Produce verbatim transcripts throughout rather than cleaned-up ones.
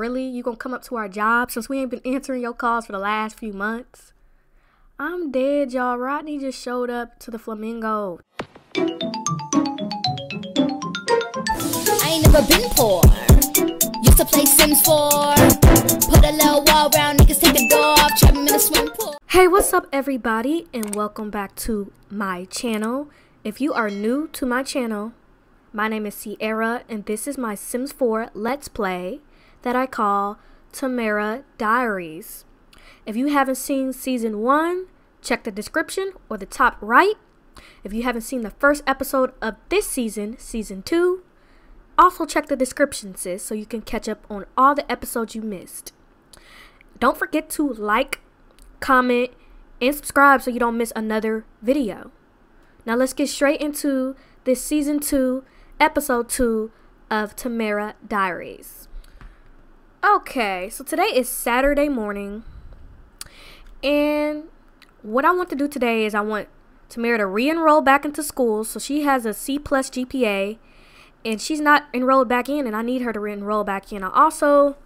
Really? You gonna come up to our job since we ain't been answering your calls for the last few months? I'm dead, y'all. Rodney just showed up to the Flamingo. I ain't never been poor. Used to play Sims four. Put a little wall round, niggas take the door off, trap them in a swimming pool. Hey, what's up, everybody, and welcome back to my channel. If you are new to my channel, my name is Sierra, and this is my Sims four Let's Play that I call Tamara Diaries. If you haven't seen season one, check the description or the top right. If you haven't seen the first episode of this season, season two, also check the description, sis, so you can catch up on all the episodes you missed. Don't forget to like, comment, and subscribe so you don't miss another video. Now let's get straight into this season two, episode two of Tamara Diaries. Okay, so today is Saturday morning. And what I want to do today is I want Tamara to re-enroll back into school. So she has a C plus G P A and she's not enrolled back in, and I need her to re-enroll back in. I also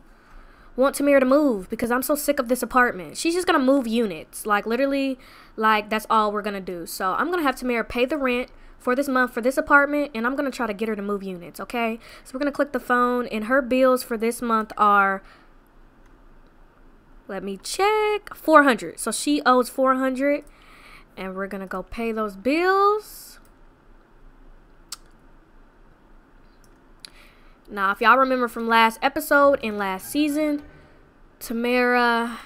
want Tamara to move because I'm so sick of this apartment. She's just going to move units. Like literally, like that's all we're going to do. So I'm going to have Tamara pay the rent for this month for this apartment, and I'm going to try to get her to move units, okay? So we're going to click the phone, and her bills for this month are, let me check, four hundred. So she owes four hundred, and we're going to go pay those bills. Now, if y'all remember from last episode and last season, Tamara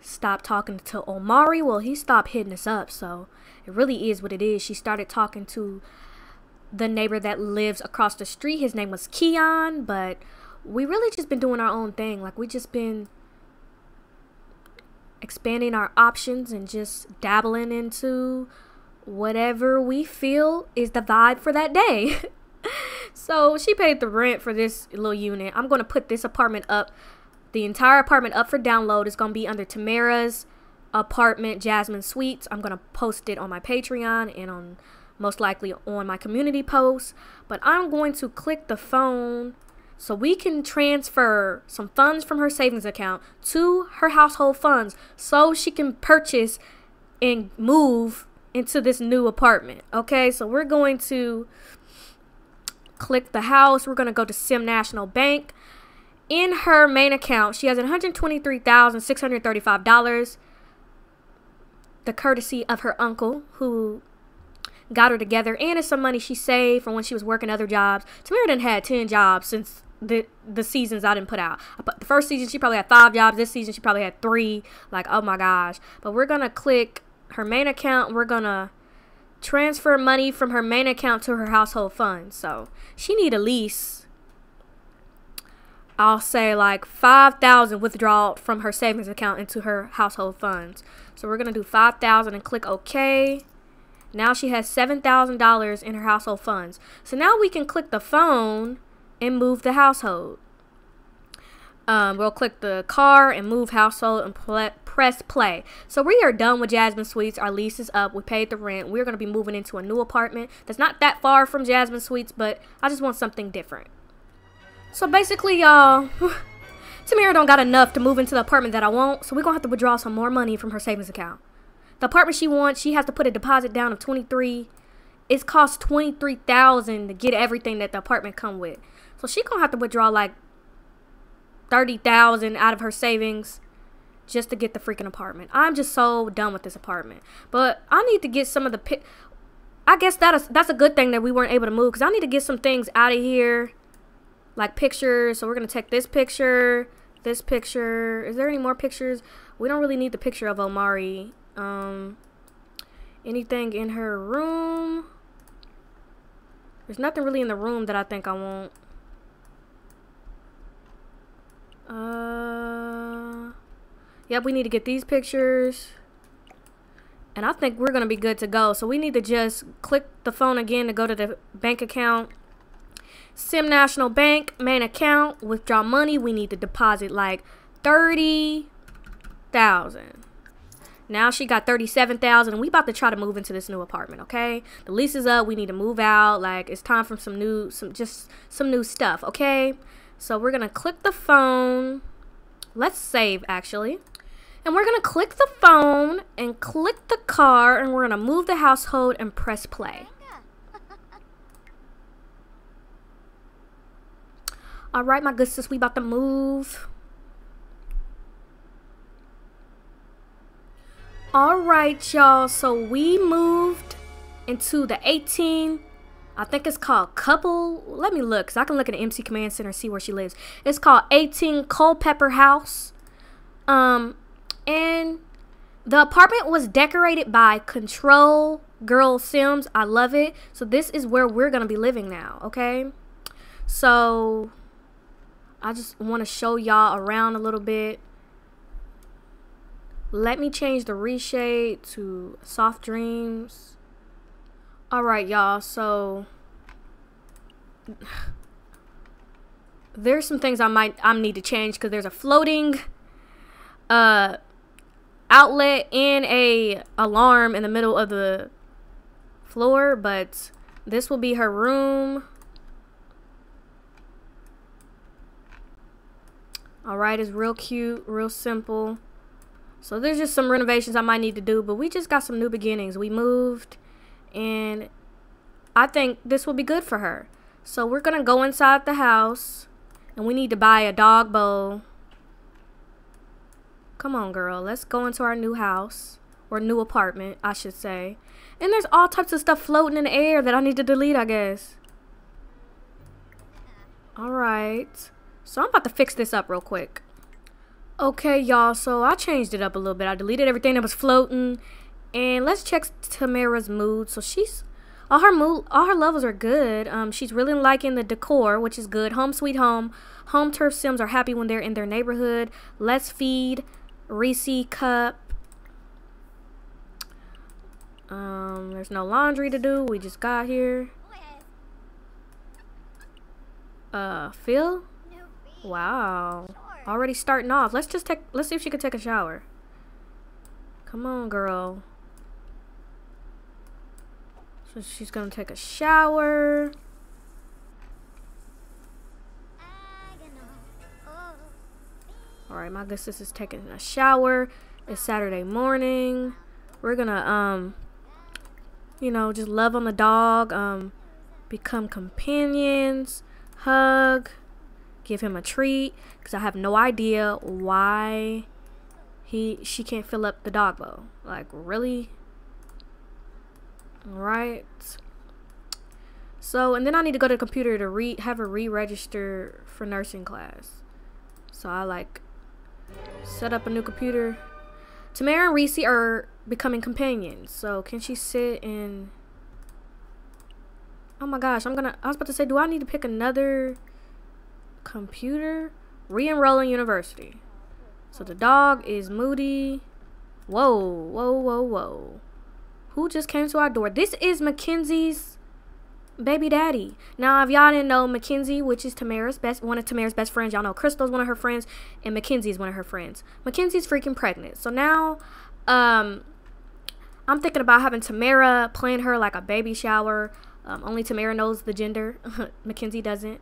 stopped talking to Omari. Well, he stopped hitting us up, so it really is what it is. She started talking to the neighbor that lives across the street. His name was Keon, but we really just been doing our own thing. Like, we just been expanding our options and just dabbling into whatever we feel is the vibe for that day. So she paid the rent for this little unit. I'm going to put this apartment up, the entire apartment up for download. It's going to be under Tamara's apartment, Jasmine Suites. I'm going to post it on my Patreon and on most likely on my community post. But I'm going to click the phone so we can transfer some funds from her savings account to her household funds so she can purchase and move into this new apartment. Okay, so we're going to click the house. We're going to go to Sim National Bank. In her main account, she has one hundred twenty-three thousand six hundred thirty-five dollars, the courtesy of her uncle who got her together, and it's some money she saved from when she was working other jobs. Tamara done had ten jobs since the the seasons I didn't put out. The first season, she probably had five jobs. This season, she probably had three. Like, oh my gosh. But we're going to click her main account. We're going to transfer money from her main account to her household fund. So she need at least, I'll say, like five thousand withdrawal from her savings account into her household funds. So we're gonna do five thousand and click okay. Now she has seven thousand dollars in her household funds. So now we can click the phone and move the household. Um, we'll click the car and move household and pl- press play. So we are done with Jasmine Suites. Our lease is up. We paid the rent. We're going to be moving into a new apartment that's not that far from Jasmine Suites, but I just want something different. So basically, y'all, Tamara don't got enough to move into the apartment that I want, so we're going to have to withdraw some more money from her savings account. The apartment she wants, she has to put a deposit down of twenty-three. It's cost twenty-three thousand dollars to get everything that the apartment come with. So she going to have to withdraw like thirty thousand dollars out of her savings just to get the freaking apartment. I'm just so done with this apartment. But I need to get some of the pi- I guess that is, that's a good thing that we weren't able to move, because I need to get some things out of here, like pictures. So we're going to take this picture, this picture. Is there any more pictures? We don't really need the picture of Omari. Um, anything in her room? There's nothing really in the room that I think I want. Uh, yep, we need to get these pictures. And I think we're going to be good to go. So we need to just click the phone again to go to the bank account. Sim National Bank, main account, withdraw money. We need to deposit like thirty thousand dollars. Now she got thirty-seven thousand dollars, and we about to try to move into this new apartment, okay? The lease is up. We need to move out. Like, it's time for some new, some just some new stuff, okay? So we're going to click the phone. Let's save, actually. And we're going to click the phone and click the car, and we're going to move the household and press play. All right, my good sis, we about to move. All right, y'all, so we moved into the eighteen. I think it's called couple. Let me look, because I can look at the M C Command Center and see where she lives. It's called eighteen Culpepper House. Um, and the apartment was decorated by Control Girl Sims. I love it. So this is where we're going to be living now, okay? So I just want to show y'all around a little bit. Let me change the reshade to Soft Dreams. All right, y'all, so there's some things I might I need to change, because there's a floating uh, outlet and a alarm in the middle of the floor, but this will be her room. All right, it's real cute, real simple. So there's just some renovations I might need to do, but we just got some new beginnings. We moved. And I think this will be good for her. So we're going to go inside the house. And we need to buy a dog bowl. Come on, girl. Let's go into our new house. Or new apartment, I should say. And there's all types of stuff floating in the air that I need to delete, I guess. All right. So I'm about to fix this up real quick. Okay, y'all. So I changed it up a little bit. I deleted everything that was floating. And let's check Tamara's mood. So she's, all her mood, all her levels are good. Um, she's really liking the decor, which is good. Home sweet home. Home turf Sims are happy when they're in their neighborhood. Let's feed. Reese Cup. Um, there's no laundry to do. We just got here. Uh, Phil? Wow. Already starting off. Let's just take, let's see if she can take a shower. Come on, girl. So she's gonna take a shower. All right, my good sis is taking a shower. It's Saturday morning. We're gonna, um, you know, just love on the dog, um, become companions, hug, give him a treat, because I have no idea why he she can't fill up the dog bowl. Like, really? All right. So, and then I need to go to the computer to re have her re-register for nursing class. So I like set up a new computer. Tamara and Reese are becoming companions. So can she sit and? Oh my gosh, I'm gonna. I was about to say, do I need to pick another computer? Re-enroll in university. So the dog is moody. Whoa, whoa, whoa, whoa. Who just came to our door? This is Mackenzie's baby daddy. Now, if y'all didn't know, Mackenzie, which is Tamara's best, one of Tamara's best friends. Y'all know Crystal's one of her friends, and Mackenzie's one of her friends. Mackenzie's freaking pregnant. So now, um, I'm thinking about having Tamara plan her like a baby shower. Um, only Tamara knows the gender. Mackenzie doesn't.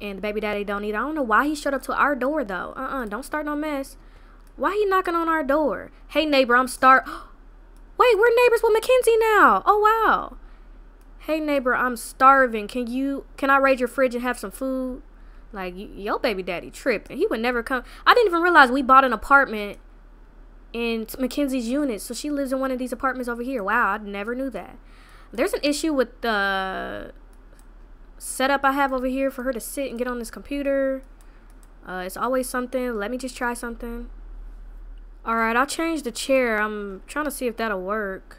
And the baby daddy don't either. I don't know why he showed up to our door, though. Uh-uh. Don't start no mess. Why he knocking on our door? Hey, neighbor, I'm start... Wait, we're neighbors with Mackenzie now. Oh, wow. Hey, neighbor, I'm starving. Can you... Can I raid your fridge and have some food? Like, yo, baby daddy tripping. He would never come... I didn't even realize we bought an apartment in Mackenzie's unit. So she lives in one of these apartments over here. Wow, I never knew that. There's an issue with the... Uh, setup I have over here for her to sit and get on this computer. Uh, it's always something. Let me just try something. All right, I'll change the chair. I'm trying to see if that'll work.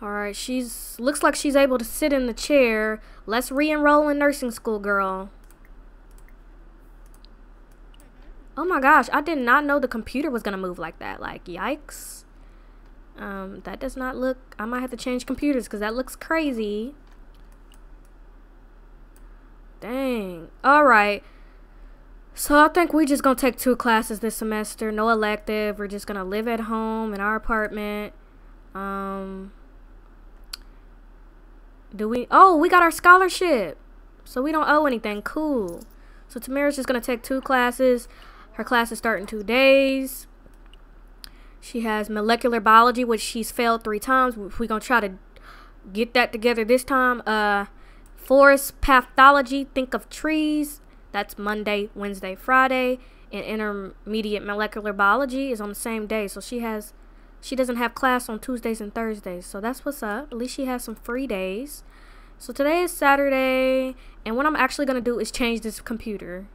All right, she's looks like she's able to sit in the chair. Let's re-enroll in nursing school, girl. Oh my gosh, I did not know the computer was gonna move like that. Like, yikes. Um, that does not look... I might have to change computers because that looks crazy. Dang. All right. So I think we're just going to take two classes this semester. No elective. We're just going to live at home in our apartment. Um, Do we? Oh, we got our scholarship. So we don't owe anything. Cool. So Tamara's just going to take two classes. Her class is starting two days. She has molecular biology, which she's failed three times. We're going to try to get that together this time. Uh, forest pathology. Think of trees. That's Monday, Wednesday, Friday. And intermediate molecular biology is on the same day. So she has, she doesn't have class on Tuesdays and Thursdays. So that's what's up. At least she has some free days. So today is Saturday. And what I'm actually going to do is change this computer.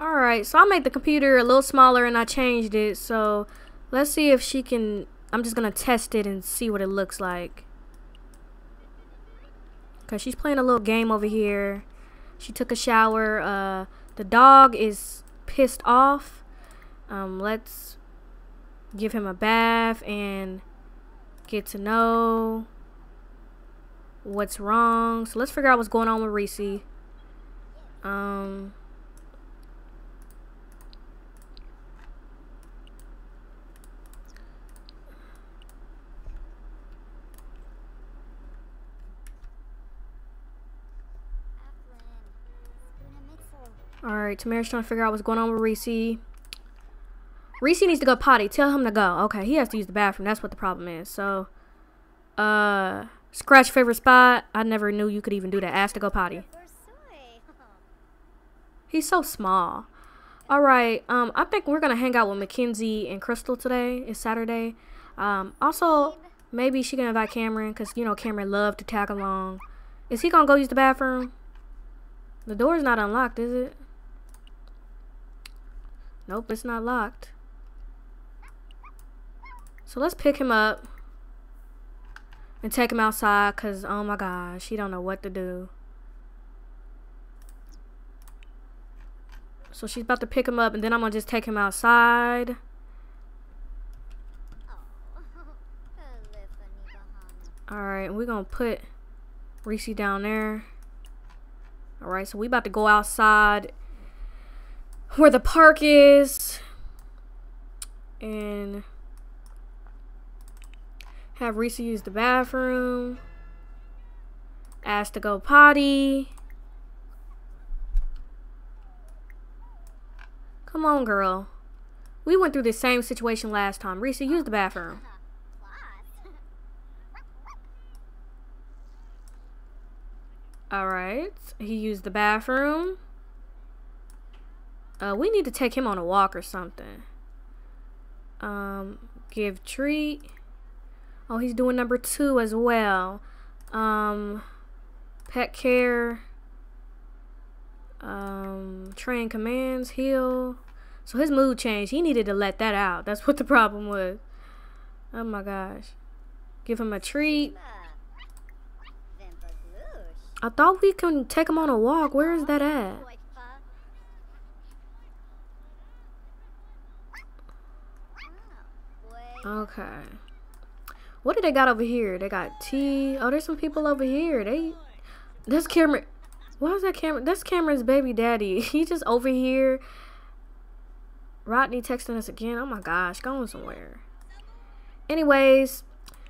Alright, so I made the computer a little smaller and I changed it. So let's see if she can... I'm just going to test it and see what it looks like. Because she's playing a little game over here. She took a shower. Uh, the dog is pissed off. Um, let's give him a bath and get to know what's wrong. So let's figure out what's going on with Reese. Um... Alright, Tamara's trying to figure out what's going on with Reese. Reese needs to go potty. Tell him to go. Okay, he has to use the bathroom. That's what the problem is. So, uh, scratch favorite spot. I never knew you could even do that. Ask to go potty. He's so small. Alright, um, I think we're going to hang out with Mackenzie and Crystal today. It's Saturday. Um, also, maybe she can invite Cameron because, you know, Cameron loved to tag along. Is he going to go use the bathroom? The door's not unlocked, is it? Nope, it's not locked. So let's pick him up and take him outside because, oh my gosh, she don't know what to do. So she's about to pick him up and then I'm going to just take him outside. Alright, we're going to put Reese down there. Alright, so we about to go outside where the park is and have Reese use the bathroom, ask to go potty. Come on, girl. We went through the same situation last time. Reese, use the bathroom. Alright, he used the bathroom. Uh, we need to take him on a walk or something. Um, give treat. Oh, he's doing number two as well. Um, pet care. Um, train commands, heal. So his mood changed. He needed to let that out. That's what the problem was. Oh my gosh. Give him a treat. I thought we can take him on a walk. Where is that at? Okay. What do they got over here? They got tea. Oh, there's some people over here. They, that's Cameron. Why is that Cameron? That's Cameron's baby daddy. He's just over here. Rodney texting us again. Oh my gosh, going somewhere. Anyways,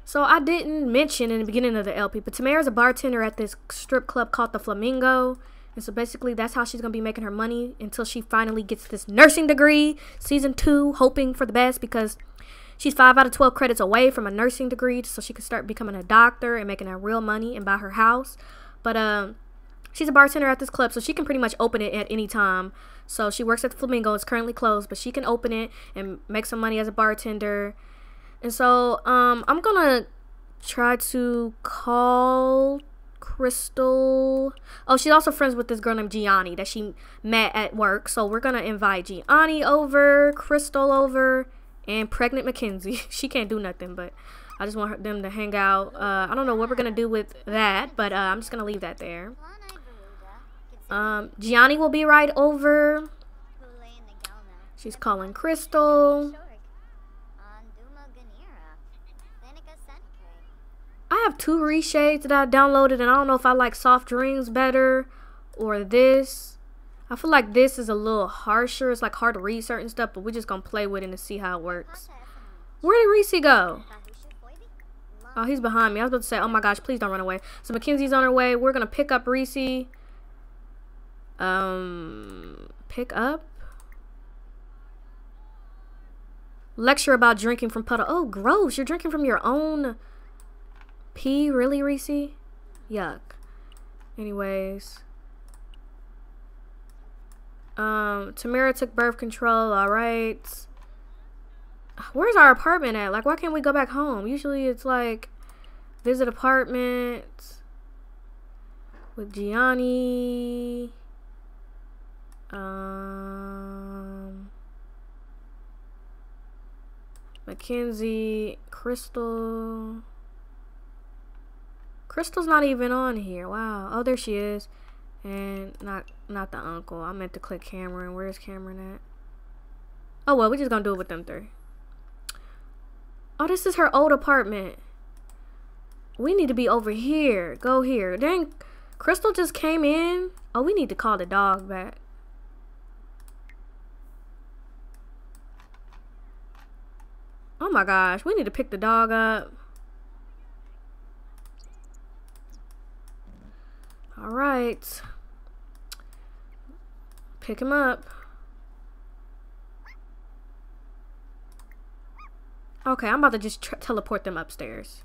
so I didn't mention in the beginning of the L P, but Tamara's a bartender at this strip club called the Flamingo. And so basically that's how she's going to be making her money until she finally gets this nursing degree. Season two, hoping for the best because... she's five out of twelve credits away from a nursing degree so she could start becoming a doctor and making her real money and buy her house. But um, she's a bartender at this club, so she can pretty much open it at any time. So she works at the Flamingo. It's currently closed, but she can open it and make some money as a bartender. And so um, I'm going to try to call Crystal. Oh, she's also friends with this girl named Gianni that she met at work. So we're going to invite Gianni over, Crystal over. And pregnant Mackenzie. She can't do nothing, but I just want her, them to hang out. Uh, I don't know what we're going to do with that, but uh, I'm just going to leave that there. Um, Gianni will be right over. She's calling Crystal. I have two reshades that I downloaded, and I don't know if I like soft drinks better or this. I feel like this is a little harsher. It's like hard to read certain stuff, but we're just going to play with it and see how it works. Where did Reese go? Oh, he's behind me. I was about to say, oh my gosh, please don't run away. So Mackenzie's on her way. We're going to pick up Reese. Um, pick up? Lecture about drinking from puddle. Oh, gross. You're drinking from your own pee? Really, Reese? Yuck. Anyways. Um, Tamara took birth control. All right. Where's our apartment at? Like, why can't we go back home? Usually it's like visit apartment with Gianni. Um, Mackenzie, Crystal. Crystal's not even on here. Wow. Oh, there she is. And not not the uncle. I meant to click Cameron. Where's Cameron at? Oh, well, we're just gonna do it with them three. Oh, this is her old apartment. We need to be over here. Go here. Dang, Crystal just came in. Oh, we need to call the dog back. Oh my gosh, we need to pick the dog up. All right. Pick him up. Okay, I'm about to just teleport them upstairs.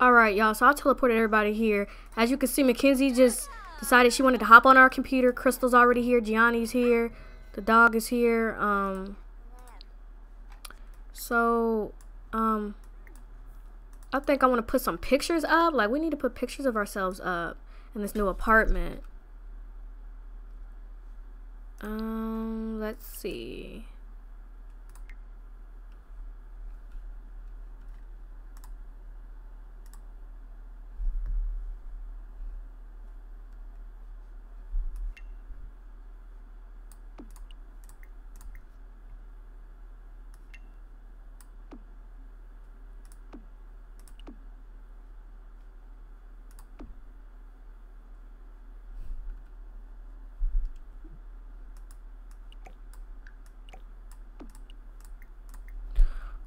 All right, y'all. So I teleported everybody here. As you can see, Mackenzie just decided she wanted to hop on our computer. Crystal's already here. Gianni's here. The dog is here. Um. So, um, I think I want to put some pictures up. Like, we need to put pictures of ourselves up in this new apartment. Um, let's see.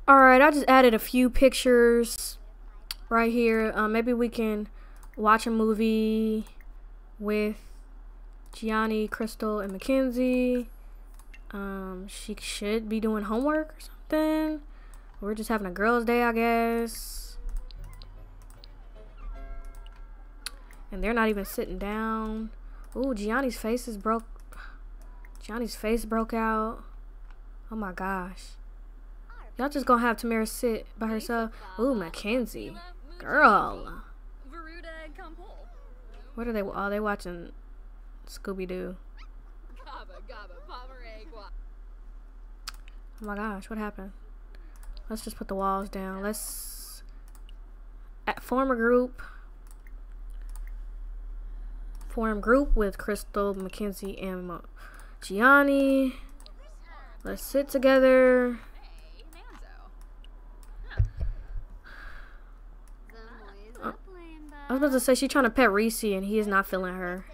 Alright, I just added a few pictures right here. Uh, maybe we can watch a movie with Gianni, Crystal, and Mackenzie. Um, she should be doing homework or something. We're just having a girls' day, I guess. And they're not even sitting down. Ooh, Gianni's face is broke. Gianni's face broke out. Oh my gosh. Y'all just gonna have Tamara sit by herself. Ooh, Mackenzie. Girl. What are they? Oh, they watching Scooby-Doo. Oh my gosh, what happened? Let's just put the walls down. Let's form a group. Form group with Crystal, Mackenzie, and Gianni. Let's sit together. I was about to say she's trying to pet Reese and he is not feeling her.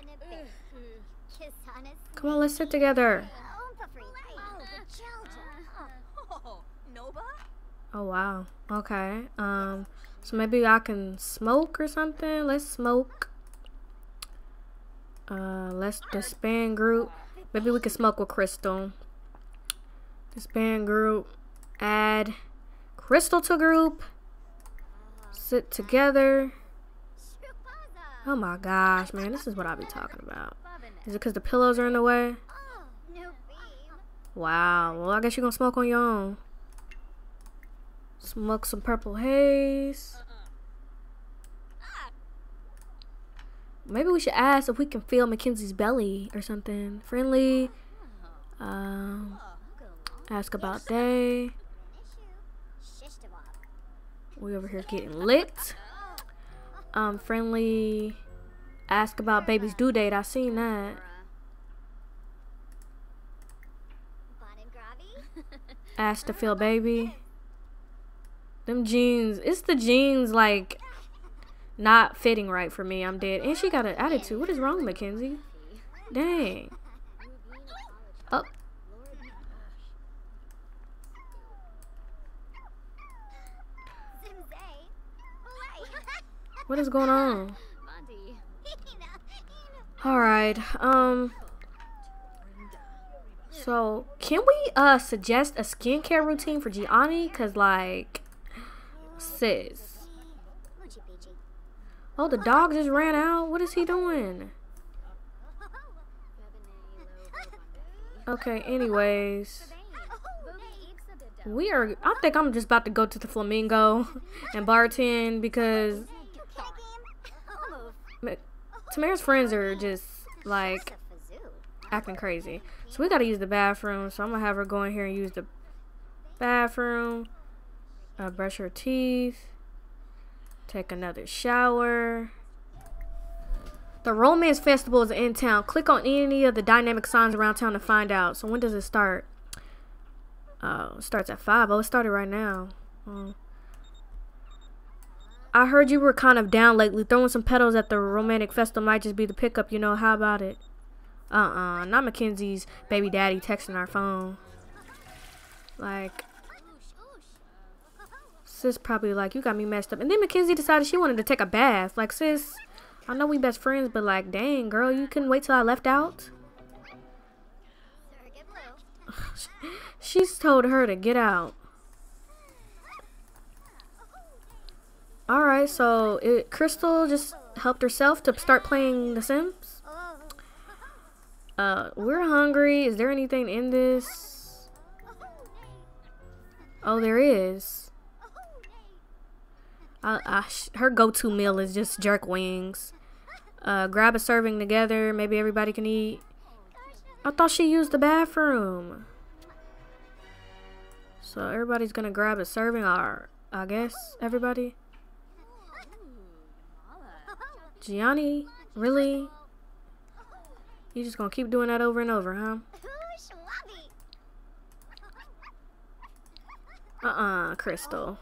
Come on, let's sit together. Oh wow. Okay. Um. So maybe I can smoke or something. Let's smoke. Uh. Let's disband group. Maybe we can smoke with Crystal. Disband group. Add Crystal to group. Sit together. Oh my gosh, man, this is what I be talking about. Is it because the pillows are in the way? Wow, well, I guess you're going to smoke on your own. Smoke some purple haze. Maybe we should ask if we can feel Mackenzie's belly or something. Friendly. Um, ask about day. We over here getting lit. Um, friendly. Ask about baby's due date. I seen that. Ask to feel baby. Them jeans. It's the jeans, like, not fitting right for me. I'm dead. And she got an attitude. What is wrong, Mackenzie? Dang. Up. Oh. What is going on? Alright, um... so, can we, uh, suggest a skincare routine for Gianni? Because, like, sis. Oh, the dog just ran out? What is he doing? Okay, anyways. We are, I think I'm just about to go to the Flamingo and bartend because Tamara's friends are just, like, acting crazy. So we gotta use the bathroom. So I'm gonna have her go in here and use the bathroom. Uh, brush her teeth. Take another shower. The Romance Festival is in town. Click on any of the dynamic signs around town to find out. So when does it start? Uh, it starts at five. Oh, it started right now. Oh. I heard you were kind of down lately. Throwing some petals at the romantic festival might just be the pickup, you know. How about it? Uh-uh, not Mackenzie's baby daddy texting our phone. Like, sis probably like, you got me messed up. And then Mackenzie decided she wanted to take a bath. Like, sis, I know we best friends, but like, dang, girl, you couldn't wait till I left out? She's told her to get out. Alright, so it, Crystal just helped herself to start playing The Sims. Uh, we're hungry. Is there anything in this? Oh, there is. I, I sh her go-to meal is just jerk wings. Uh, grab a serving together. Maybe everybody can eat. I thought she used the bathroom. So everybody's gonna grab a serving, or I guess everybody. Gianni, really? You just gonna keep doing that over and over, huh? Uh-uh, Crystal.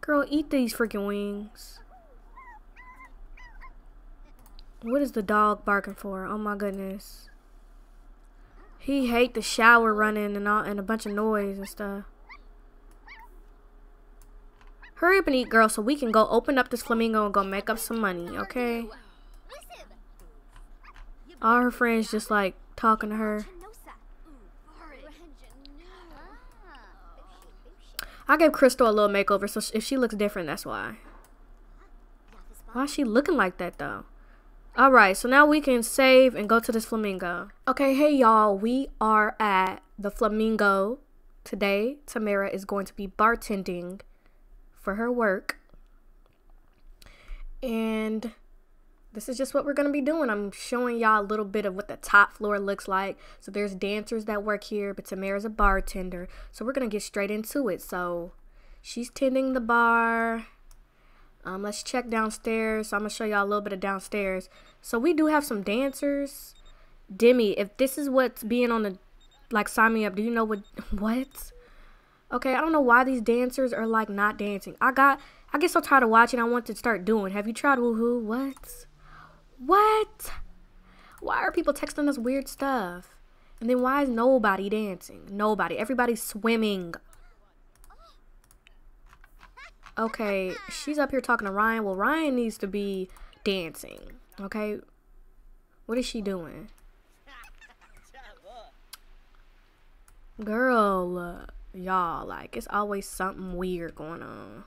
Girl, eat these freaking wings. What is the dog barking for? Oh my goodness. He hate the shower running and all, and a bunch of noise and stuff. Hurry up and eat, girl, so we can go open up this Flamingo and go make up some money, okay? All her friends just, like, talking to her. I gave Crystal a little makeover, so if she looks different, that's why. Why is she looking like that, though? All right, so now we can save and go to this Flamingo. Okay, hey, y'all. We are at the Flamingo today. Tamara is going to be bartending for her work, and this is just what we're gonna be doing. I'm showing y'all a little bit of what the top floor looks like. So there's dancers that work here, but Tamara's a bartender, so we're gonna get straight into it. So she's tending the bar. Um, let's check downstairs. So I'm gonna show y'all a little bit of downstairs. So we do have some dancers. Demi, if this is what's being on the, like, sign me up. Do you know what what okay, I don't know why these dancers are, like, not dancing. I got, I get so tired of watching, I want to start doing. Have you tried woohoo? What? What? Why are people texting us weird stuff? And then why is nobody dancing? Nobody. Everybody's swimming. Okay, she's up here talking to Ryan. Well, Ryan needs to be dancing, okay? What is she doing? Girl, y'all, like, it's always something weird going on.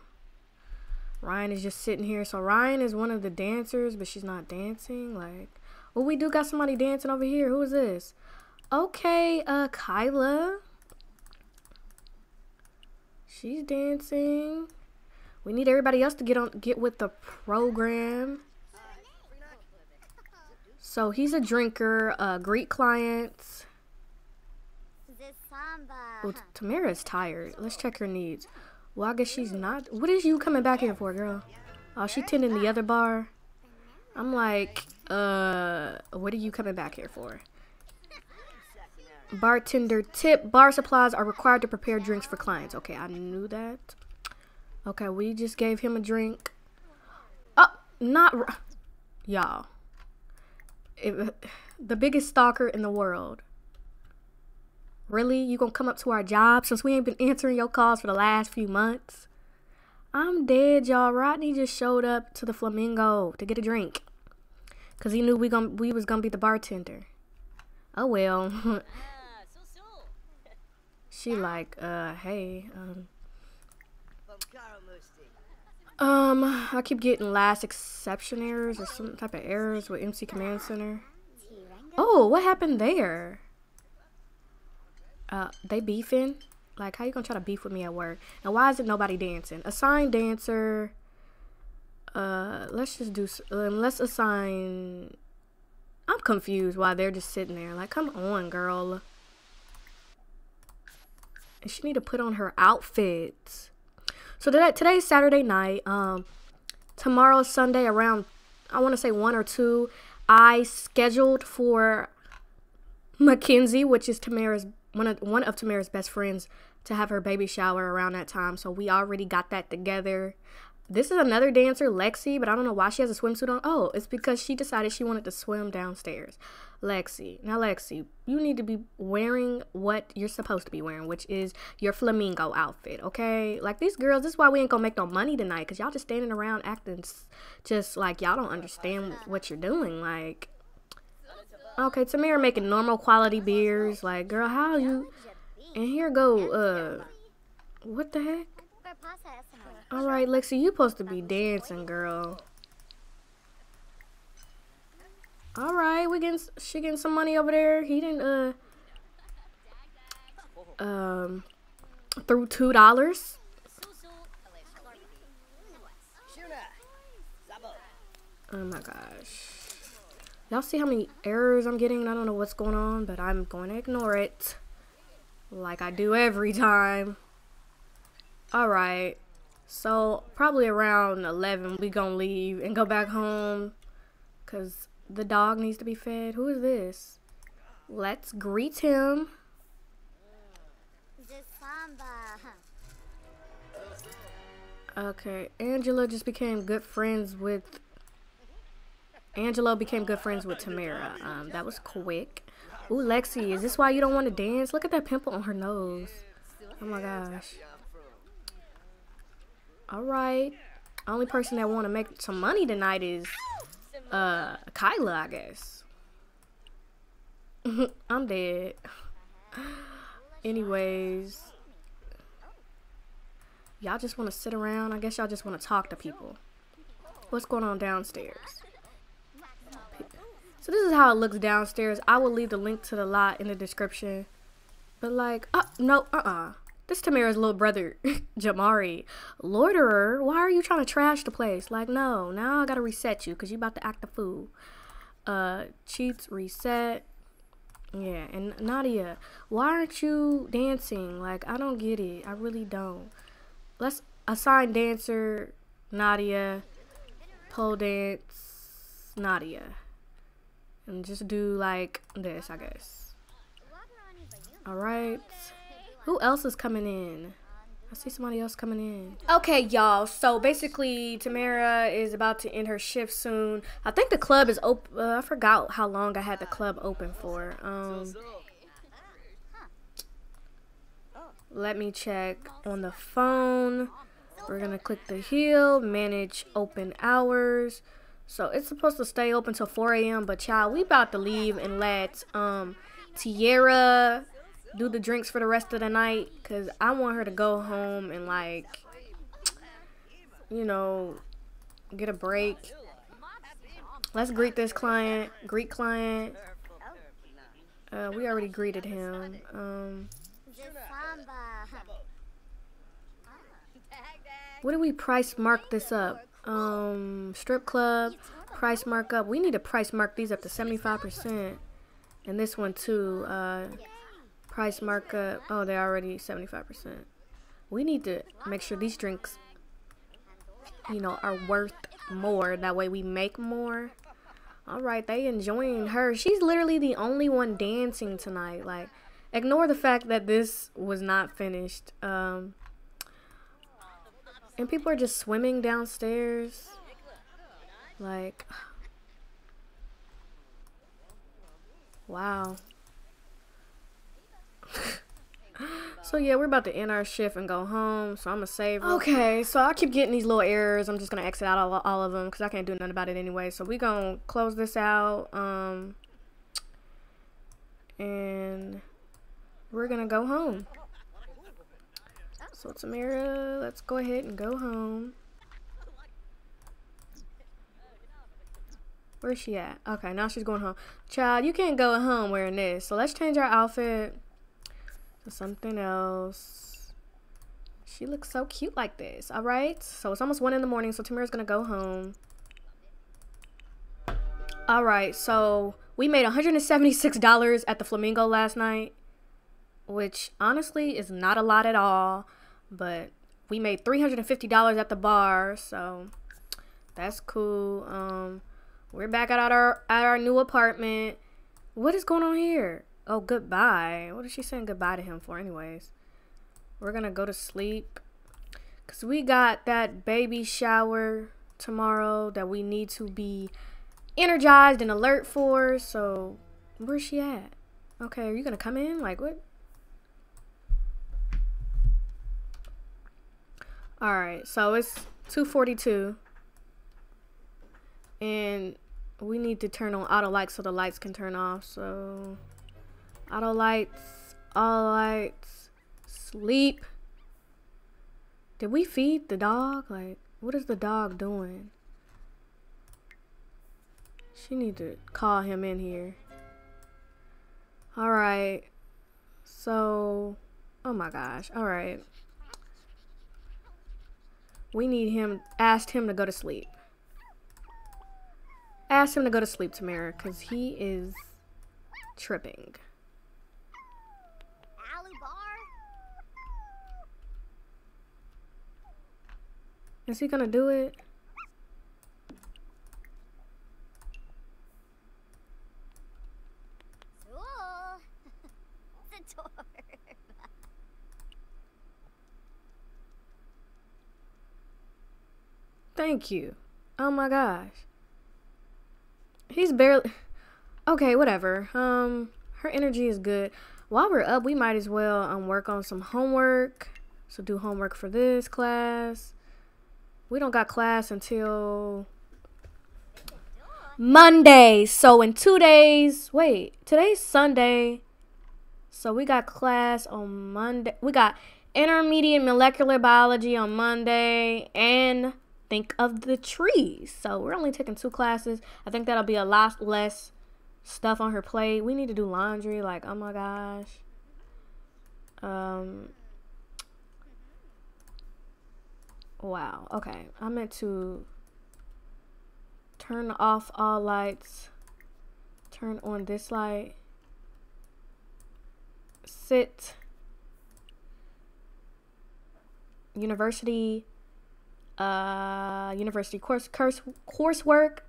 Ryan is just sitting here. So Ryan is one of the dancers, but she's not dancing. Like, well, we do got somebody dancing over here. Who is this? Okay, uh, Kyla. She's dancing. We need everybody else to get on, get with the program. So he's a drinker. Uh, greet clients. Well, Tamara's tired. Let's check her needs. Well, I guess she's not. What is you coming back here for, girl? Oh, she tending the other bar. I'm like, uh, what are you coming back here for? Bartender tip. Bar supplies are required to prepare drinks for clients. Okay, I knew that. Okay, we just gave him a drink. Oh, not... Y'all. The biggest stalker in the world. Really? You gonna come up to our job since we ain't been answering your calls for the last few months? I'm dead, y'all. Rodney just showed up to the Flamingo to get a drink because he knew we gonna we was gonna be the bartender. Oh well. She like, uh, hey, um, um, I keep getting last exception errors or some type of errors with M C Command Center. Oh, what happened there? Uh, they beefing? Like, how you gonna try to beef with me at work? And why isn't nobody dancing? Assign dancer. Uh, let's just do, um, let's assign. I'm confused why they're just sitting there. Like, come on, girl. And she need to put on her outfits. So today, today's Saturday night. Um, tomorrow Sunday around, I want to say one or two. I scheduled for Mackenzie, which is Tamara's one of one of Tamara's best friends, to have her baby shower around that time. So we already got that together. This is another dancer, Lexi, but I don't know why she has a swimsuit on. Oh, it's because she decided she wanted to swim downstairs. Lexi. Now, Lexi, you need to be wearing what you're supposed to be wearing, which is your flamingo outfit, okay? Like, these girls, this is why we ain't gonna make no money tonight, because y'all just standing around acting just like y'all don't understand what you're doing. Like, okay, Tamara making normal quality beers. Like, girl, how you? And here go, uh, what the heck? All right, Lexi, you supposed to be dancing, girl. All right, we getting she getting some money over there. He didn't uh um threw two dollars. Oh my gosh! Y'all see how many errors I'm getting? I don't know what's going on, but I'm going to ignore it, like I do every time. All right, so probably around eleven we gonna leave and go back home because the dog needs to be fed. Who is this? Let's greet him. Okay, Angela just became good friends with Angelo became good friends with Tamara. Um, that was quick. Ooh, Lexi, is this why you don't want to dance? Look at that pimple on her nose. Oh my gosh. All right. Only person that want to make some money tonight is uh Kyla, I guess. I'm dead. Anyways, y'all just want to sit around. I guess y'all just want to talk to people. What's going on downstairs? So this is how it looks downstairs. I will leave the link to the lot in the description. But like, uh, no, uh-uh. This Tamara's little brother, Jamari. Loiterer, why are you trying to trash the place? Like, no, now I gotta reset you because you about to act a fool. Uh, cheats, reset. Yeah, and Nadia, why aren't you dancing? Like, I don't get it. I really don't. Let's assign dancer, Nadia, pole dance, Nadia. And just do like this, I guess. All right. Who else is coming in? I see somebody else coming in. Okay, y'all. So basically, Tamara is about to end her shift soon. I think the club is open. Uh, I forgot how long I had the club open for. Um, let me check on the phone. We're going to click the heel, manage open hours. So it's supposed to stay open till four A M But, child, we about to leave and let um, Sierra do the drinks for the rest of the night, because I want her to go home and, like, you know, get a break. Let's greet this client. Greet client. Uh, we already greeted him. Um, what do we price mark this up? Um, strip club, price mark up. We need to price mark these up to seventy-five percent. And this one, too. Uh... Price markup. Oh, they're already seventy-five percent. We need to make sure these drinks, you know, are worth more. That way we make more. All right, they enjoying her. She's literally the only one dancing tonight. Like, ignore the fact that this was not finished. Um, and people are just swimming downstairs. Like, wow. So yeah, we're about to end our shift and go home, so I'm gonna save them. Okay, so I keep getting these little errors. I'm just gonna exit out all, all of them because I can't do nothing about it anyway. So we gonna close this out, um and we're gonna go home. So Tamara, let's go ahead and go home. Where's she at? Okay, now she's going home. Child, you can't go home wearing this. So let's change our outfit to something else. She looks so cute like this. All right, so it's almost one in the morning, so Tamara's gonna go home. All right, so we made one hundred seventy-six dollars at the Flamingo last night, which honestly is not a lot at all, but we made three hundred fifty dollars at the bar, so that's cool. Um, We're back at our at our new apartment. What is going on here? Oh, goodbye. What is she saying goodbye to him for anyways? We're going to go to sleep because we got that baby shower tomorrow that we need to be energized and alert for. So where's she at? Okay, are you going to come in? Like what? All right, so it's two forty-two. And we need to turn on auto lights so the lights can turn off. So auto lights, all lights, sleep. Did we feed the dog? Like, what is the dog doing? She need to call him in here. All right. So, oh my gosh. All right. We need him, asked him to go to sleep. Ask him to go to sleep, Tamara, because he is tripping. Is he gonna do it? Thank you. Oh my gosh. He's barely... Okay, whatever. Um, her energy is good. While we're up, we might as well um, work on some homework. So do homework for this class. We don't got class until Monday. So in two days... Wait, today's Sunday. So we got class on Monday. We got intermediate molecular biology on Monday and... think of the trees. So we're only taking two classes. I think that'll be a lot less stuff on her plate. We need to do laundry. Like, oh my gosh. Um. Wow. Okay. I meant to turn off all lights. Turn on this light. Sit. University. Uh, university course, course coursework,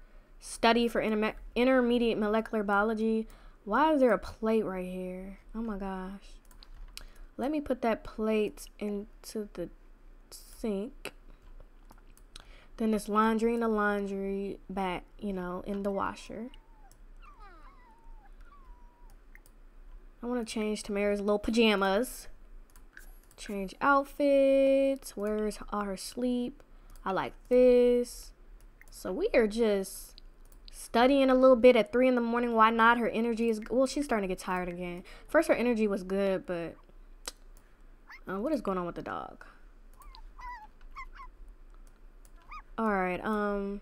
study for interme intermediate molecular biology. Why is there a plate right here? Oh my gosh. Let me put that plate into the sink. Then there's laundry in the laundry back, you know, in the washer. I want to change Tamara's little pajamas. Change outfits. Where's all her sleep? I like this. So we are just studying a little bit at three in the morning. Why not? Her energy is... Well, she's starting to get tired again. First, her energy was good, but... Uh, what is going on with the dog? Alright, um...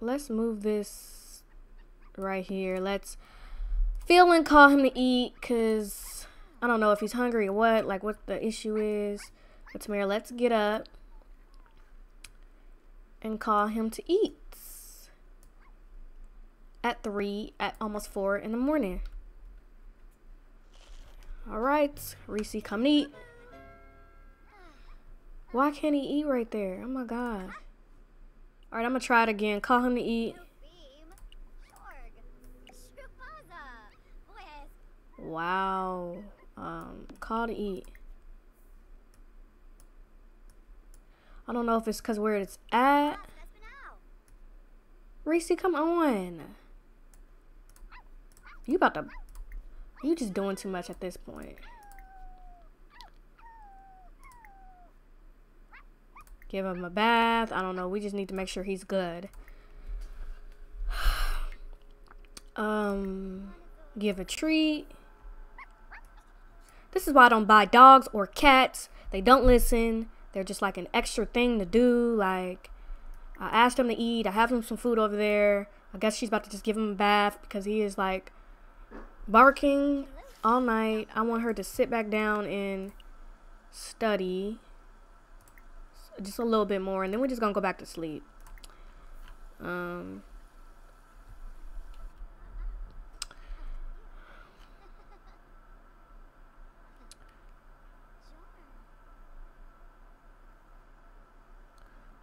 let's move this right here. Let's feel and call him to eat, because I don't know if he's hungry or what. Like, what the issue is. But Tamara, let's get up and call him to eat at three, at almost four in the morning. All right, Reese, come eat. Why can't he eat right there? Oh my god. All right, I'm gonna try it again. Call him to eat. Wow. Um, call to eat. I don't know if it's because where it's at. Reese, come on. You about to, You just doing too much at this point. Give him a bath. I don't know. We just need to make sure he's good. Um, give a treat. This is why I don't buy dogs or cats. They don't listen. They're just like an extra thing to do. Like, I asked him to eat. I have him some food over there. I guess she's about to just give him a bath because he is like barking all night. I want her to sit back down and study just a little bit more, and then we're just gonna go back to sleep. Um,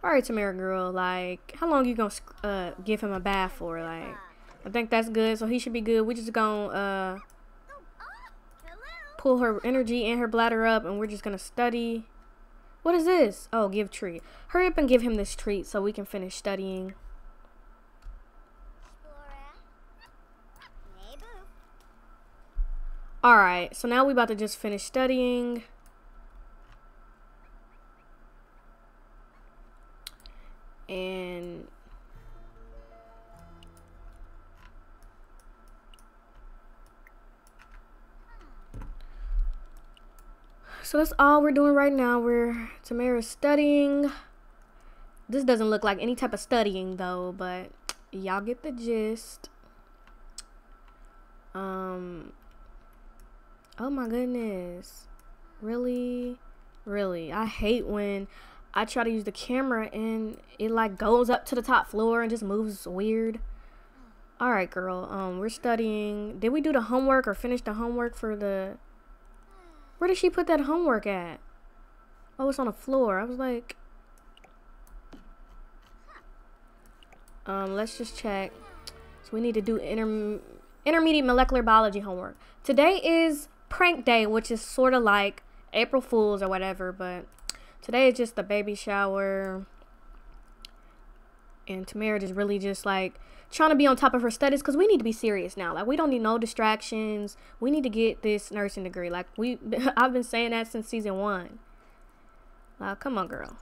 all right, Tamara girl, like, how long you gonna uh, give him a bath for? Like, I think that's good, so he should be good. We're just gonna uh, pull her energy and her bladder up, and we're just gonna study. What is this? Oh, give treat. Hurry up and give him this treat so we can finish studying. Alright, so now we're about to just finish studying. And so that's all we're doing right now. We're Tamara's studying. This doesn't look like any type of studying though, but y'all get the gist. Um. Oh my goodness. Really, really. I hate when I try to use the camera and it like goes up to the top floor and just moves weird. All right, girl. Um, we're studying. Did we do the homework or finish the homework for the? Where did she put that homework at? Oh, it's on the floor. I was like, um, let's just check. So we need to do inter intermediate molecular biology homework. Today is prank day, which is sort of like April Fool's or whatever, but today is just the baby shower. And Tamara is really just like trying to be on top of her studies because we need to be serious now. Like, we don't need no distractions. We need to get this nursing degree. Like, we, I've been saying that since season one. Like, come on, girl.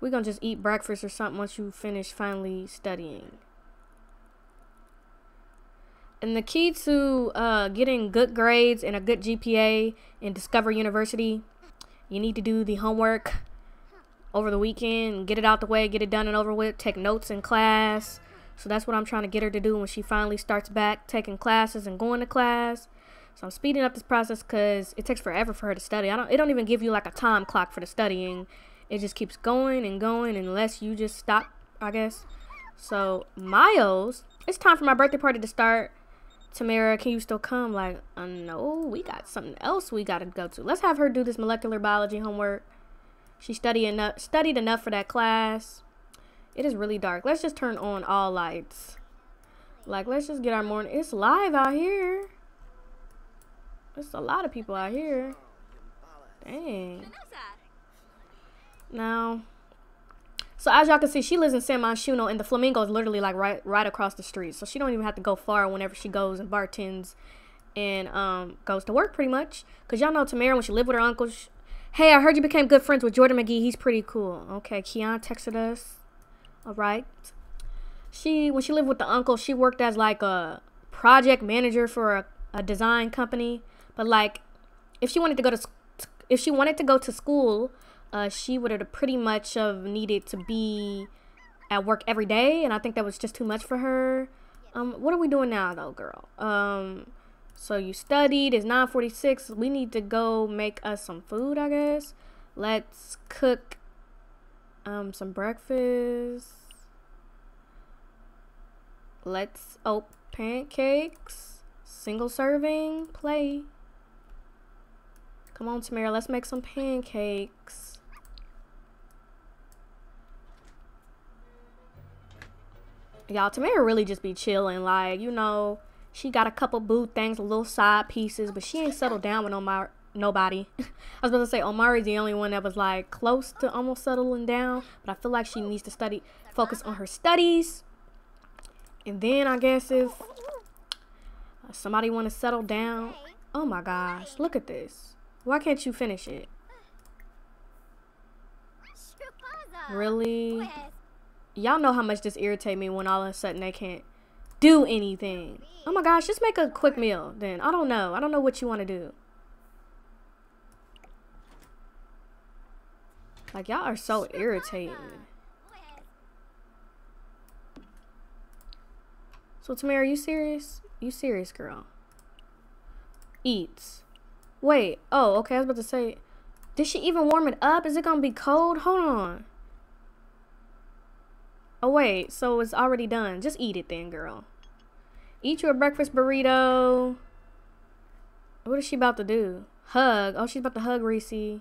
We're going to just eat breakfast or something once you finish finally studying. And the key to uh, getting good grades and a good G P A in Discover University, you need to do the homework over the weekend, get it out the way, get it done and over with, take notes in class. So that's what I'm trying to get her to do when she finally starts back taking classes and going to class. So I'm speeding up this process because it takes forever for her to study. I don't, it don't even give you like a time clock for the studying. It just keeps going and going unless you just stop, I guess. So Miles, it's time for my birthday party to start. Tamara, can you still come? Like, uh, no, we got something else we got to go to. Let's have her do this molecular biology homework. She studied enough, studied enough for that class. It is really dark. Let's just turn on all lights. Like, let's just get our morning. It's live out here. There's a lot of people out here. Dang. Now, so as y'all can see, she lives in San Manchuno, and the Flamingo is literally like right, right across the street. So she don't even have to go far whenever she goes and bartends and um goes to work pretty much. Cause y'all know Tamara, when she lived with her uncle. She, hey, I heard you became good friends with Jordan McGee. He's pretty cool. Okay, Keon texted us. All right. She, when she lived with the uncle, she worked as like a project manager for a, a design company. But like, if she wanted to go to, if she wanted to go to school, uh, she would have pretty much have needed to be at work every day, and I think that was just too much for her. Um, what are we doing now, though, girl? Um, so you studied. It's nine forty-six. We need to go make us some food, I guess. Let's cook. Um, some breakfast. Let's, oh, pancakes. Single serving, play. Come on, Tamara, let's make some pancakes. Y'all, Tamara really just be chilling. Like, you know, she got a couple boo things, a little side pieces, but she ain't settled down with Omari. Nobody. I was about to say Omari's the only one that was like close to almost settling down, but I feel like she needs to study, focus on her studies, and then I guess if somebody want to settle down, Oh my gosh, look at this. Why can't you finish it? Really? Y'all know how much this irritates me when all of a sudden they can't do anything. Oh my gosh, just make a quick meal then. I don't know. I don't know what you want to do. Like, y'all are so irritating. So, Tamara, are you serious? You serious, girl? Eats. Wait. Oh, okay. I was about to say, did she even warm it up? Is it going to be cold? Hold on. Oh, wait. So, it's already done. Just eat it then, girl. Eat your breakfast burrito. What is she about to do? Hug. Oh, she's about to hug Reese.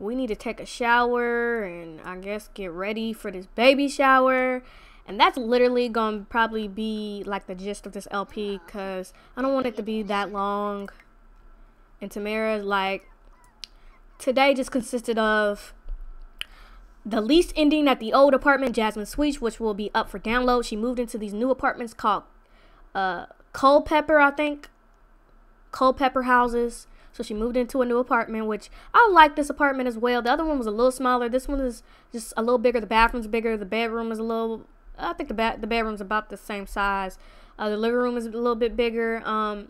We need to take a shower and I guess get ready for this baby shower. And that's literally going to probably be like the gist of this L P because I don't want it to be that long. And Tamara's like, today just consisted of the lease ending at the old apartment, Jasmine Suites, which will be up for download. She moved into these new apartments called uh, Culpepper, I think. Culpepper Houses. So she moved into a new apartment, which I like this apartment as well. The other one was a little smaller. This one is just a little bigger. The bathroom's bigger. The bedroom is a little... I think the ba the bedroom's about the same size. Uh, the living room is a little bit bigger. Um,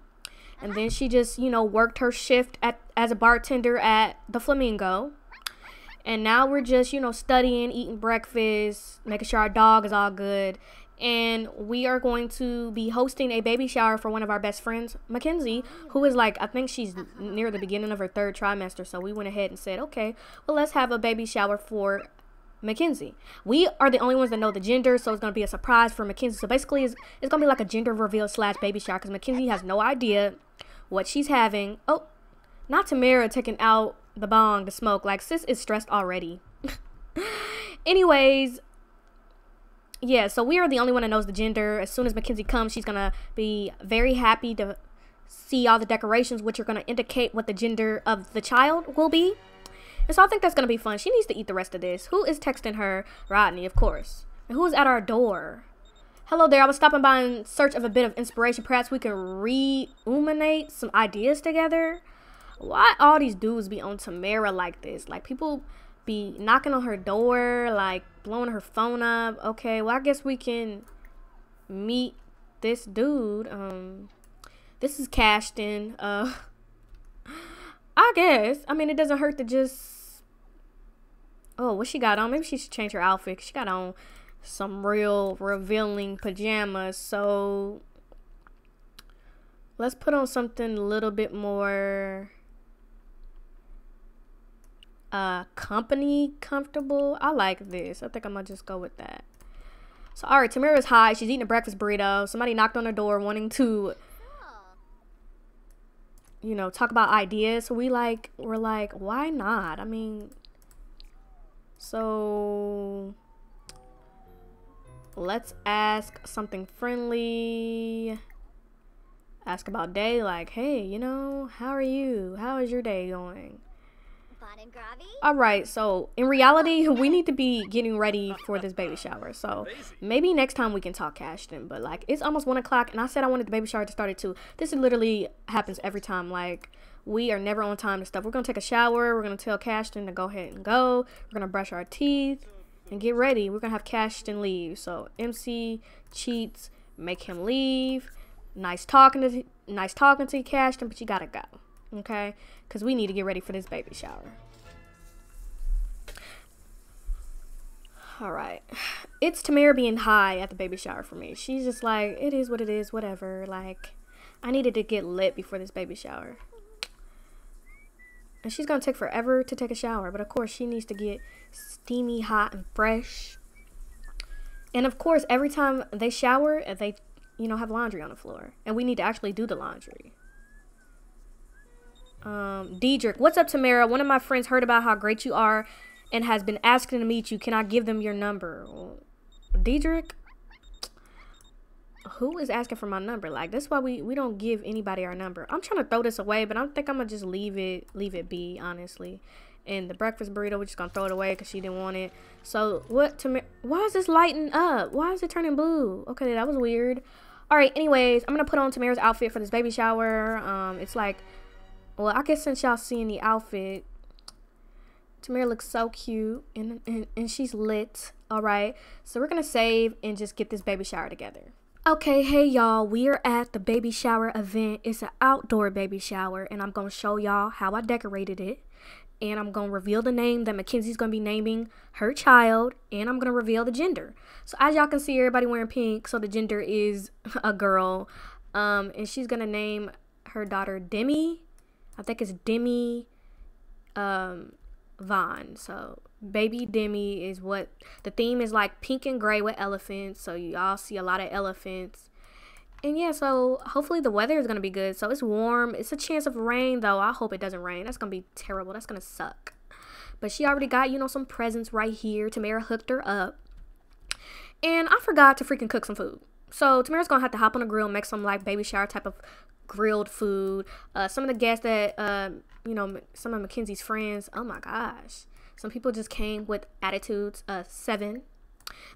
and then she just, you know, worked her shift at as a bartender at the Flamingo. And now we're just, you know, studying, eating breakfast, making sure our dog is all good. And we are going to be hosting a baby shower for one of our best friends, Mackenzie, who is like, I think she's near the beginning of her third trimester. So we went ahead and said, okay, well, let's have a baby shower for Mackenzie. We are the only ones that know the gender, so it's going to be a surprise for Mackenzie. So basically, it's, it's going to be like a gender reveal slash baby shower because Mackenzie has no idea what she's having. Oh, not Tamara taking out the bong to smoke. Like, sis is stressed already. Anyways, yeah, so we are the only one that knows the gender. As soon as Mackenzie comes, she's going to be very happy to see all the decorations, which are going to indicate what the gender of the child will be. And so I think that's going to be fun. She needs to eat the rest of this. Who is texting her? Rodney, of course. And who's at our door? Hello there. I was stopping by in search of a bit of inspiration. Perhaps we can ruminate some ideas together. Why all these dudes be on Tamara like this? Like, people be knocking on her door, like, blowing her phone up. Okay, well, I guess we can meet this dude. Um, this is Cashton. Uh, I guess. I mean, it doesn't hurt to just... Oh, what she got on? Maybe she should change her outfit. She got on some real revealing pajamas. So let's put on something a little bit more uh, company comfortable. I like this. I think I'm going to just go with that. So, all right, Tamara's high. She's eating a breakfast burrito. Somebody knocked on her door wanting to, you know, talk about ideas. So we like, we're like, why not? I mean... So, let's ask something friendly, ask about day, like, hey, you know, how are you? How is your day going? All right, so in reality, we need to be getting ready for this baby shower. So maybe next time we can talk, Cashton, but like, it's almost one o'clock and I said I wanted the baby shower to start at two. This literally happens every time, like... We are never on time to stuff. We're going to take a shower. We're going to tell Cashton to go ahead and go. We're going to brush our teeth and get ready. We're going to have Cashton leave. So M C cheats, make him leave. Nice talking to nice talking to you, Cashton, but you got to go, okay? Because we need to get ready for this baby shower. All right. It's Tamara being high at the baby shower for me. She's just like, it is what it is, whatever. Like, I needed to get lit before this baby shower. And she's going to take forever to take a shower. But, of course, she needs to get steamy, hot, and fresh. And, of course, every time they shower, they, you know, have laundry on the floor. And we need to actually do the laundry. Um, Diedrich, what's up, Tamara? One of my friends heard about how great you are and has been asking to meet you. Can I give them your number? Diedrich? Who is asking for my number? Like, that's why we we don't give anybody our number. I'm trying to throw this away, but I think I'm gonna just leave it leave it be, honestly. And the breakfast burrito, we're just gonna throw it away because she didn't want it. So what? Tamara, why is this lighting up? Why is it turning blue? Okay, that was weird. Alright, anyways, I'm going to put on Tamara's outfit for this baby shower. Um, it's like, well, I guess since y'all seen the outfit, Tamara looks so cute, and, and, and she's lit, alright? So we're going to save and just get this baby shower together. Okay, hey y'all, we are at the baby shower event. It's an outdoor baby shower, and I'm going to show y'all how I decorated it. And I'm going to reveal the name that Mackenzie's going to be naming her child. And I'm going to reveal the gender. So as y'all can see, everybody wearing pink. So the gender is a girl. Um, and she's going to name her daughter Demi. I think it's Demi um, Vaughn. So baby Demi is what the theme is, like pink and gray with elephants. So you all see a lot of elephants. And yeah, so hopefully the weather is going to be good. So it's warm. It's a chance of rain, though. I hope it doesn't rain. That's going to be terrible. That's going to suck. But she already got, you know, some presents right here. Tamara hooked her up. And I forgot to freaking cook some food. So Tamara's going to have to hop on the grill and make some, like, baby shower type of grilled food. Uh, some of the guests that, uh, you know, some of Mackenzie's friends. Oh, my gosh. Some people just came with attitudes. Uh, seven.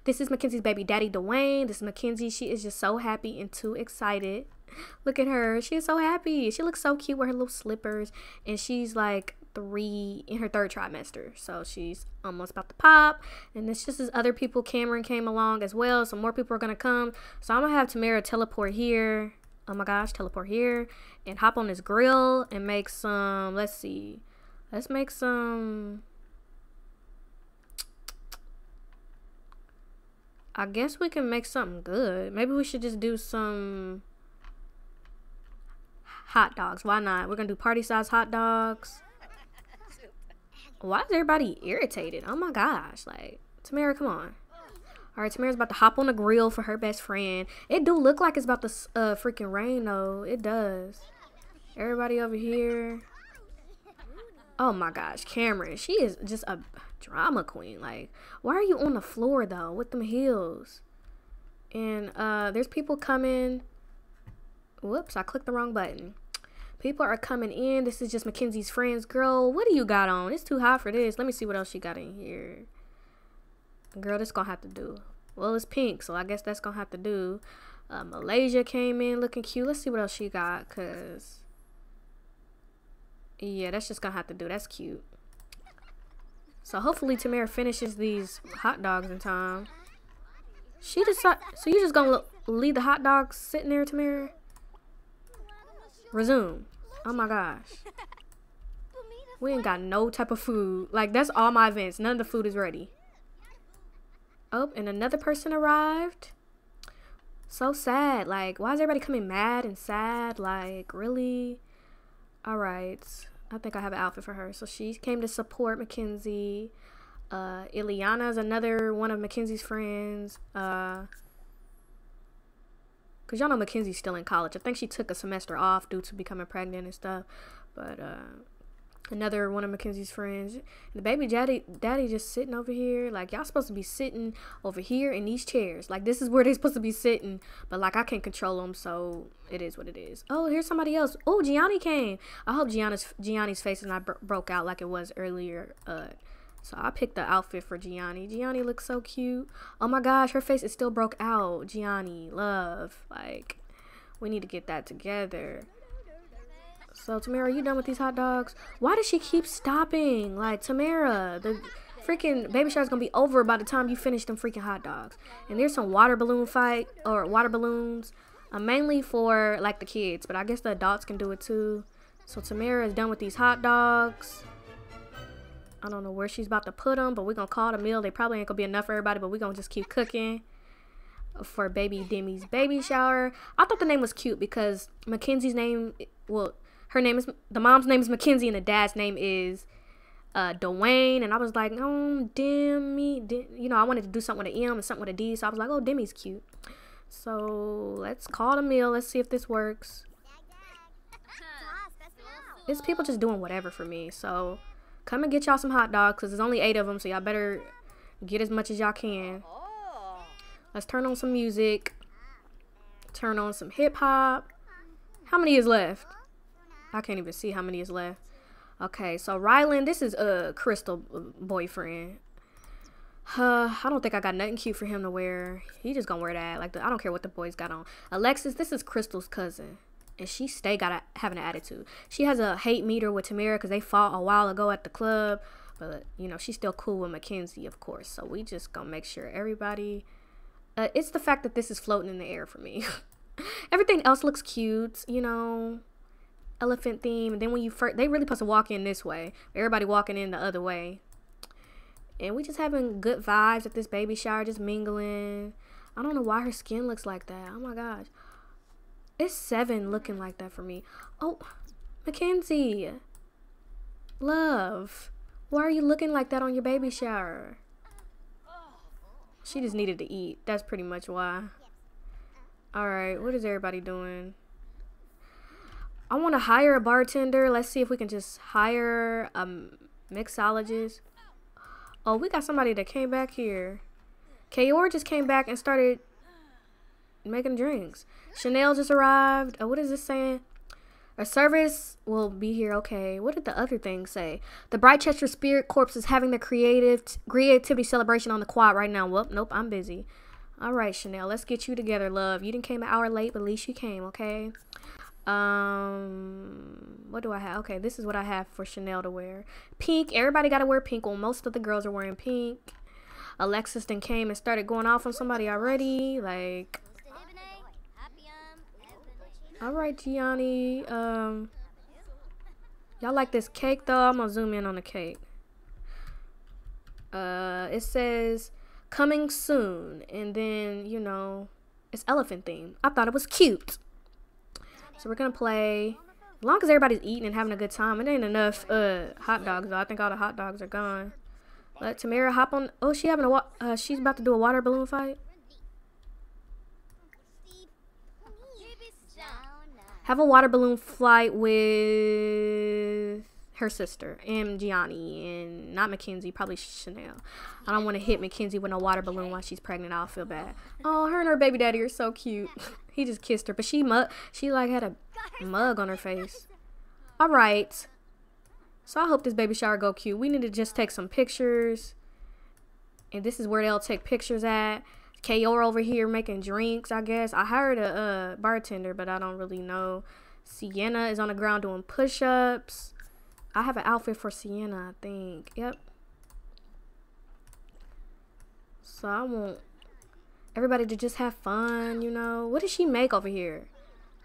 This is Mackenzie's baby daddy, Dwayne. This is Mackenzie. She is just so happy and too excited. Look at her. She is so happy. She looks so cute with her little slippers. And she's like three in her third trimester. So she's almost about to pop. And it's just as other people. Cameron came along as well. So more people are going to come. So I'm going to have Tamara teleport here. Oh my gosh, teleport here. And hop on this grill and make some, let's see. Let's make some... I guess we can make something good. Maybe we should just do some hot dogs. Why not? We're going to do party-sized hot dogs. Why is everybody irritated? Oh, my gosh. Like, Tamara, come on. All right, Tamara's about to hop on the grill for her best friend. It do look like it's about to uh, freaking rain, though. It does. Everybody over here. Oh, my gosh. Cameron, she is just a... drama queen. Like, why are you on the floor though with them heels? And uh there's people coming. Whoops, I clicked the wrong button. People are coming in. This is just Mackenzie's friends. Girl, what do you got on? It's too hot for this. Let me see what else she got in here. Girl, this gonna have to do. Well, it's pink, so I guess that's gonna have to do. uh, Malaysia came in looking cute. Let's see what else she got, because yeah, that's just gonna have to do. That's cute. So hopefully Tamara finishes these hot dogs in time. She decided. So you just gonna leave the hot dogs sitting there, Tamara? Resume. Oh my gosh. We ain't got no type of food. Like, that's all my events. None of the food is ready. Oh, and another person arrived. So sad. Like, why is everybody coming mad and sad? Like, really? All right. I think I have an outfit for her. So she came to support Mackenzie. Uh, Ileana is another one of Mackenzie's friends. Uh, Because y'all know Mackenzie's still in college. I think she took a semester off due to becoming pregnant and stuff. But uh, another one of Mackenzie's friends. The baby daddy, daddy just sitting over here. Like, y'all supposed to be sitting over here in these chairs. Like, this is where they're supposed to be sitting. But, like, I can't control them, so it is what it is. Oh, here's somebody else. Oh, Gianni came. I hope Gianni's, Gianni's face is not bro broke out like it was earlier. Uh, so I picked the outfit for Gianni. Gianni looks so cute. Oh, my gosh, her face is still broke out. Gianni, love. Like, we need to get that together. So, Tamara, are you done with these hot dogs? Why does she keep stopping? Like, Tamara, the freaking baby shower's gonna be over by the time you finish them freaking hot dogs. And there's some water balloon fight, or water balloons, uh, mainly for, like, the kids. But I guess the adults can do it, too. So, Tamara is done with these hot dogs. I don't know where she's about to put them, but we're gonna call it a meal. They probably ain't gonna be enough for everybody, but we're gonna just keep cooking for baby Demi's baby shower. I thought the name was cute because Mackenzie's name, well... Her name is, the mom's name is Mackenzie, and the dad's name is uh, Dwayne. And I was like, oh, Demi, Demi. You know, I wanted to do something with an M and something with a D. So I was like, oh, Demi's cute. So let's call the meal. Let's see if this works. It's people just doing whatever for me. So come and get y'all some hot dogs, because there's only eight of them. So y'all better get as much as y'all can. Let's turn on some music. Turn on some hip hop. How many is left? I can't even see how many is left. Okay, so Rylan, this is a uh, Crystal boyfriend. Huh, I don't think I got nothing cute for him to wear. He just gonna wear that. Like, the, I don't care what the boys got on. Alexis, this is Crystal's cousin. And she stay got a, having an attitude. She has a hate meter with Tamara because they fought a while ago at the club. But, you know, she's still cool with Mackenzie, of course. So we just gonna make sure everybody... Uh, it's the fact that this is floating in the air for me. Everything else looks cute, you know... Elephant theme. And then when you first... They really supposed to walk in this way. Everybody walking in the other way. And we just having good vibes at this baby shower. Just mingling. I don't know why her skin looks like that. Oh, my gosh. It's seven looking like that for me. Oh, Mackenzie. Love. Why are you looking like that on your baby shower? She just needed to eat. That's pretty much why. All right. What is everybody doing? I want to hire a bartender. Let's see if we can just hire a mixologist. Oh, we got somebody that came back here. Kayor just came back and started making drinks. Chanel just arrived. Oh, what is this saying? A service will be here. Okay. What did the other thing say? The Brightchester Spirit Corps is having their creative creativity celebration on the quad right now. Well, nope, I'm busy. All right, Chanel, let's get you together, love. You didn't came an hour late, but at least you came, okay? Um, what do I have? Okay, this is what I have for Chanel to wear. Pink. Everybody got to wear pink. Well, most of the girls are wearing pink. Alexis then came and started going off on somebody already. Like, all right, Gianni. Um, y'all like this cake though? I'm gonna zoom in on the cake. Uh, it says coming soon, and then you know it's elephant themed. I thought it was cute. So we're gonna play. As long as everybody's eating and having a good time, it ain't enough uh, hot dogs though. I think all the hot dogs are gone. Let Tamara hop on. Oh, she having a wa uh, she's about to do a water balloon fight. Have a water balloon flight with her sister and Gianni and not Mackenzie, probably Chanel. I don't want to hit Mackenzie with no water balloon while she's pregnant. I'll feel bad. Oh, her and her baby daddy are so cute. He just kissed her, but she mu she like had a mug on her face. All right. So I hope this baby shower go cute. We need to just take some pictures. And this is where they'll take pictures at. Kayor over here making drinks, I guess. I hired a uh, bartender, but I don't really know. Sienna is on the ground doing push-ups. I have an outfit for Sienna, I think. Yep. So I want... everybody to just have fun, you know. What did she make over here?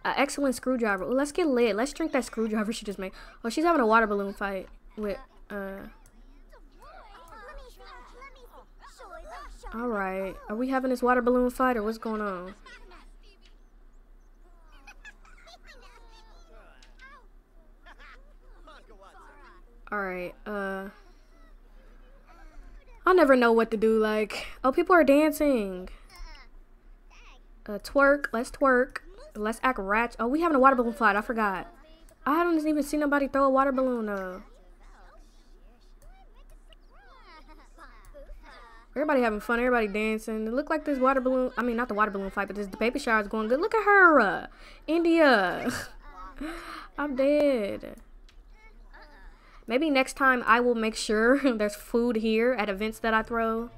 An excellent screwdriver. Ooh, let's get lit. Let's drink that screwdriver she just made. Oh, she's having a water balloon fight with, uh... all right. Are we having this water balloon fight or what's going on? All right. Uh... I never know what to do. Like, oh, people are dancing. Uh, twerk. Let's twerk. Let's act ratchet. Oh, we having a water balloon flight. I forgot. I haven't even seen nobody throw a water balloon. Uh. Everybody having fun. Everybody dancing. It looked like this water balloon. I mean, not the water balloon fight, but this the baby shower is going good. Look at her. Uh, India. I'm dead. Maybe next time I will make sure there's food here at events that I throw.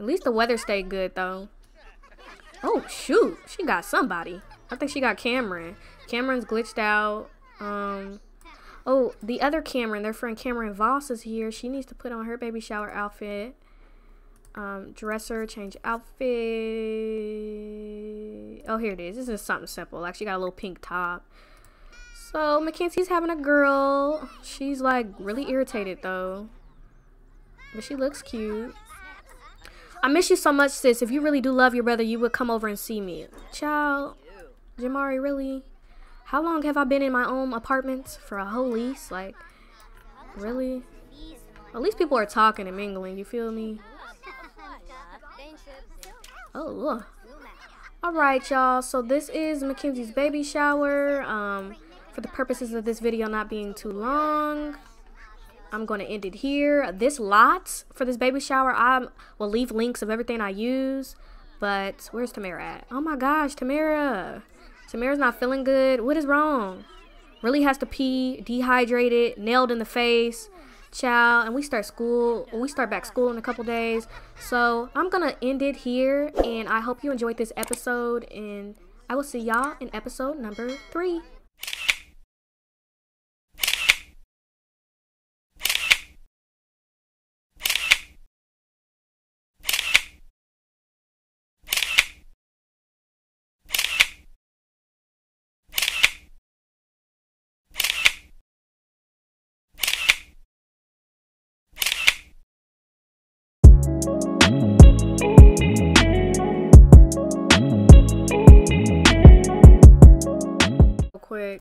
At least the weather stayed good, though. Oh, shoot. She got somebody. I think she got Cameron. Cameron's glitched out. Um, oh, the other Cameron, their friend Cameron Voss is here. She needs to put on her baby shower outfit. Um, dresser, change outfit. Oh, here it is. This is something simple. Like, she got a little pink top. So, Mackenzie's having a girl. She's, like, really irritated, though. But she looks cute. I miss you so much, sis. If you really do love your brother, you would come over and see me. Child. Jamari, really? How long have I been in my own apartments for a whole lease? Like, really? At least people are talking and mingling. You feel me? Oh, look. All right, y'all. So, this is Mackenzie's baby shower. Um... For the purposes of this video not being too long, I'm going to end it here. This lot for this baby shower, I will leave links of everything I use. But where's Tamara at? Oh my gosh, Tamara. Tamara's not feeling good. What is wrong? Really has to pee, dehydrated, nailed in the face. child, and we start school, we start back school in a couple days. So I'm gonna end it here, and I hope you enjoyed this episode, and I will see y'all in episode number three.